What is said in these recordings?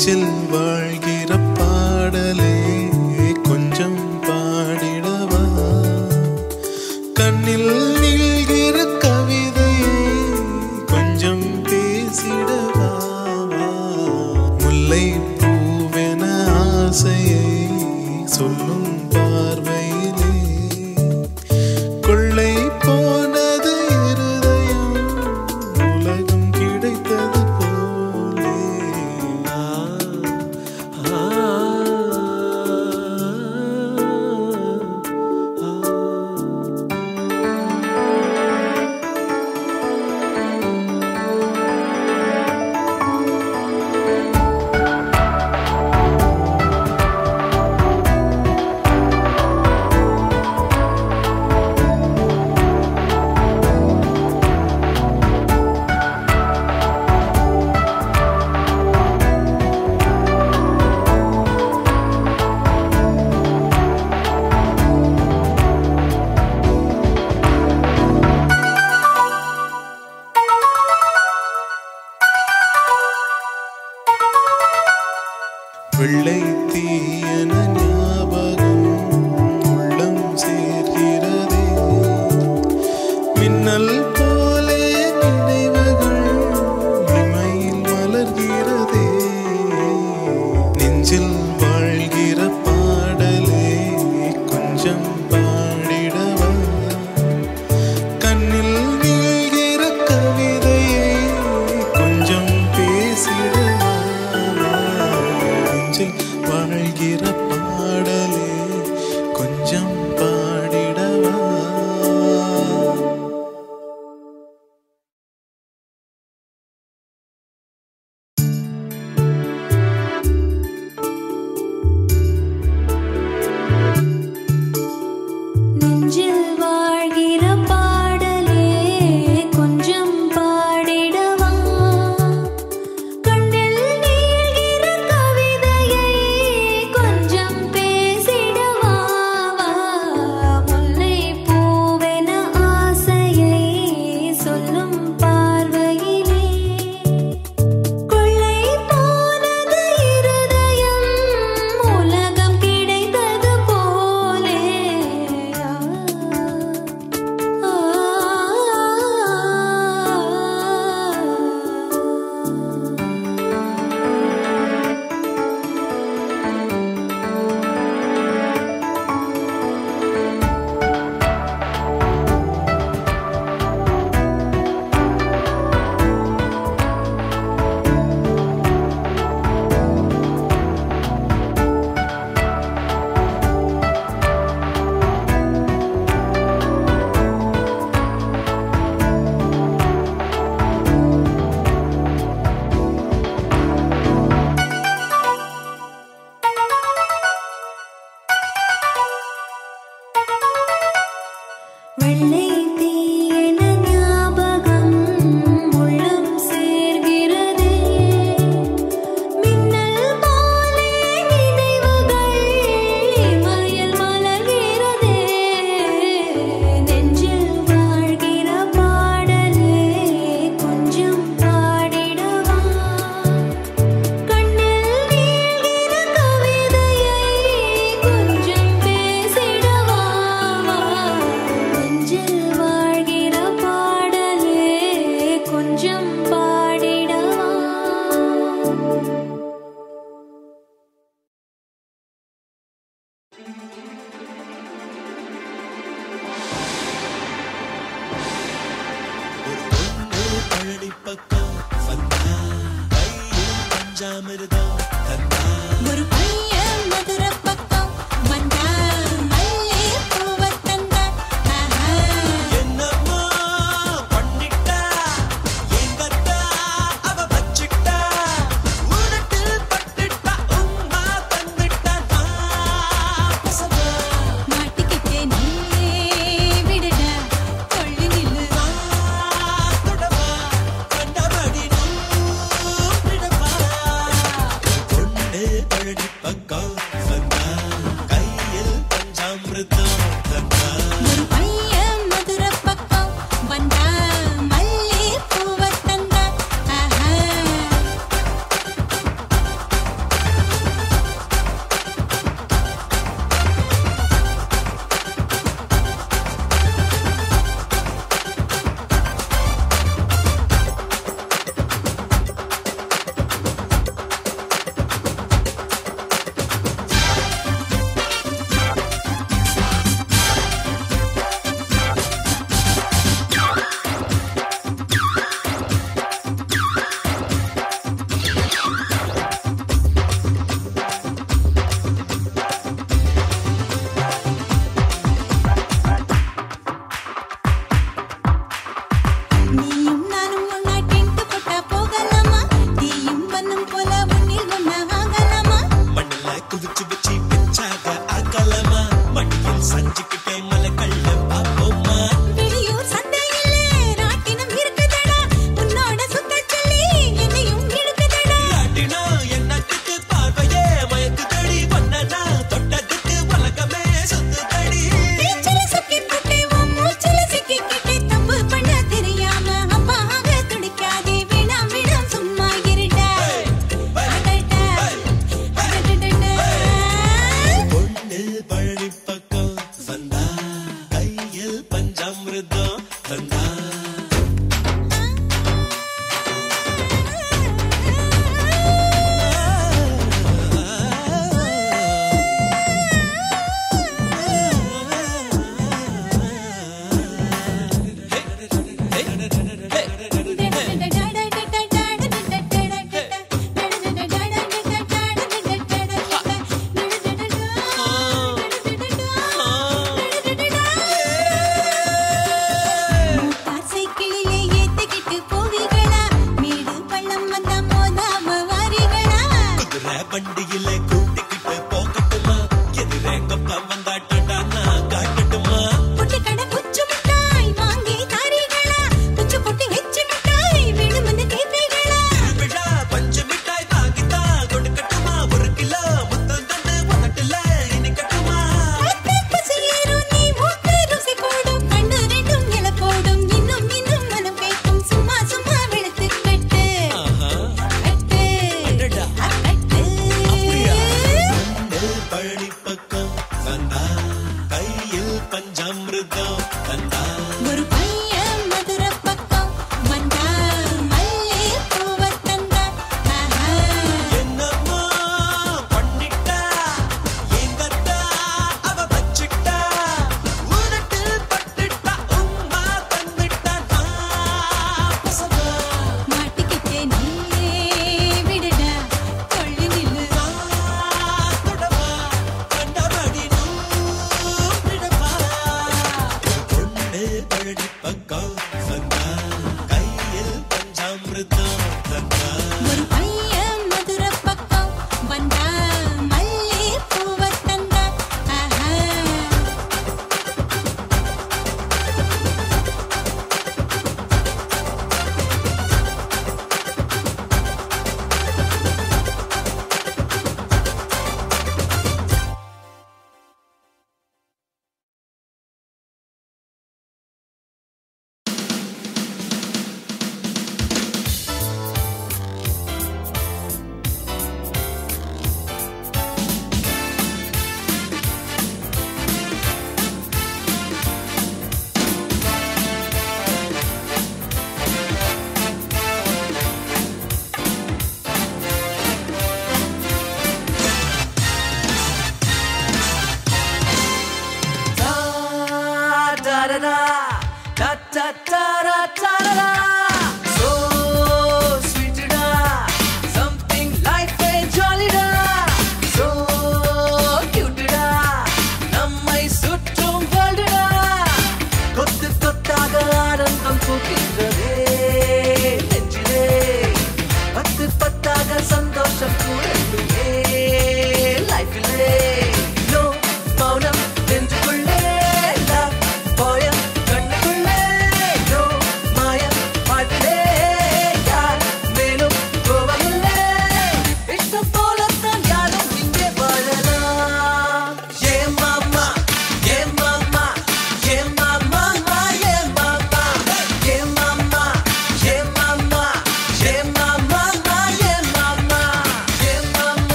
நெஞ்சில் வாழ்கிற பாடலே கொஞ்சம் பாடிடவா, கண்ணில் நில்கிற கவிதையே கொஞ்சம் பேசிடவா, முல்லை பூவென ஆசையை சொல்லும் பார்வையிலே கொள்ளை போனது இருதயம் உலகம் கிடைத்தது போலே. வெள்ளை தீயன ஞாபகம் உள்ளம் சேர்கிறதே, மின்னல் போலே நினைவுகள் இமையில் மலர்கிறதே, நெஞ்சில் வாழ்கிற பாடலே கொஞ்சம் பாடிடவா, கண்ணில் நீள்கிற கவிதையே கொஞ்சம் பேசிட, வாழ்கிற பாடலே கொஞ்சம் பாடிடவா. நெஞ்சில் வாழ்கிற பாடலே கொஞ்சம் பாடிடவா, வெள்ளை தீயன ஞாபகம் உள்ளம் சேர்கிறதே, மின்னல் போலே நினைவுகள் இமையில் மலர்கிறதே, நெஞ்சில் வாழ்கிற பாடலே கொஞ்சம் பாடிடவா, கண்ணில் நீள்கிற கவிதையை கொஞ்சம் பேசிடவா, வாழ்கிற பாடலே கொஞ்சம் பாடிடவா. ஒரு பழனி பக்கம் வந்தா கையில் பஞ்சாமிர்தம் தந்தா, ஒரு பையன் மதுரை பக்கம் வந்தா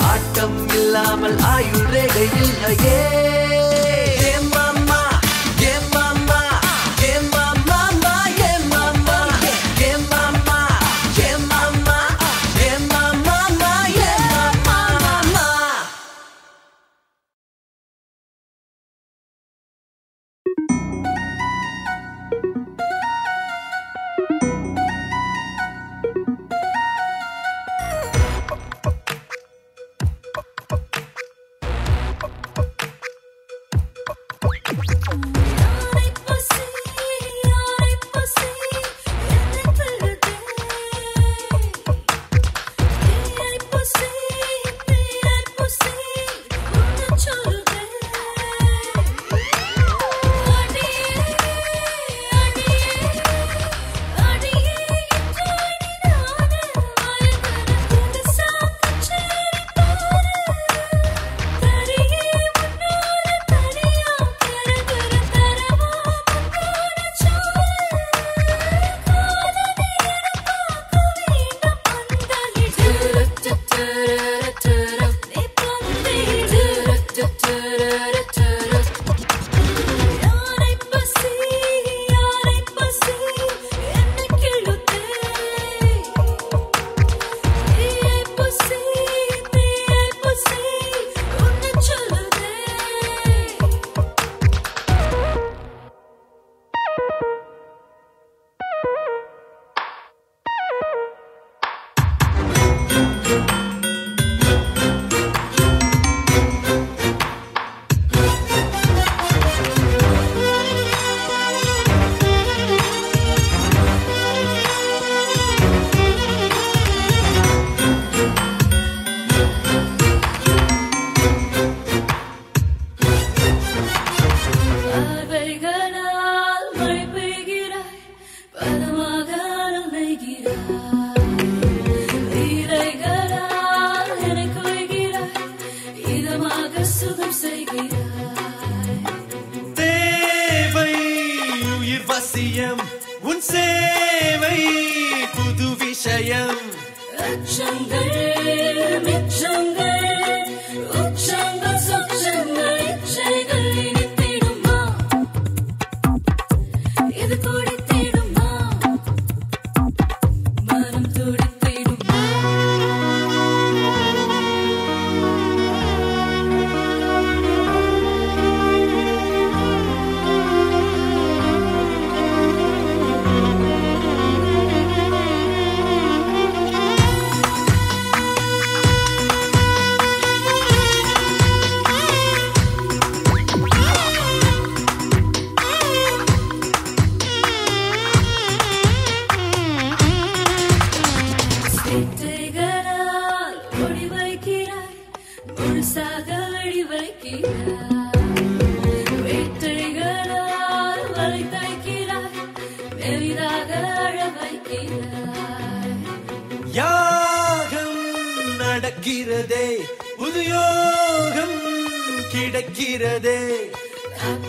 Aattam கையில் ஹையே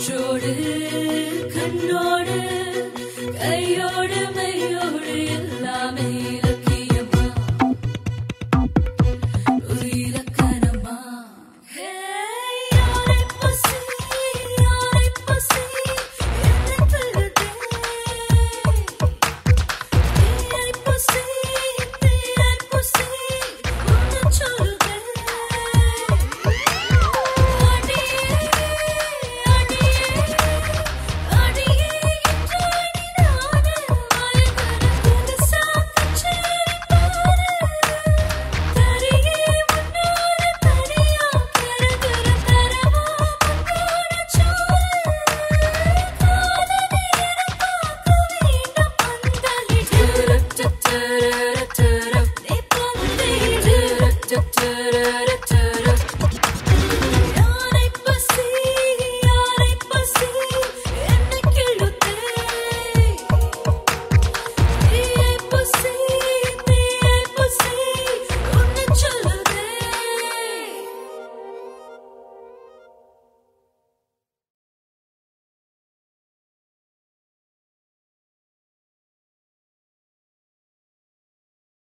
Kannodu, kayodu, mayodu, ellame.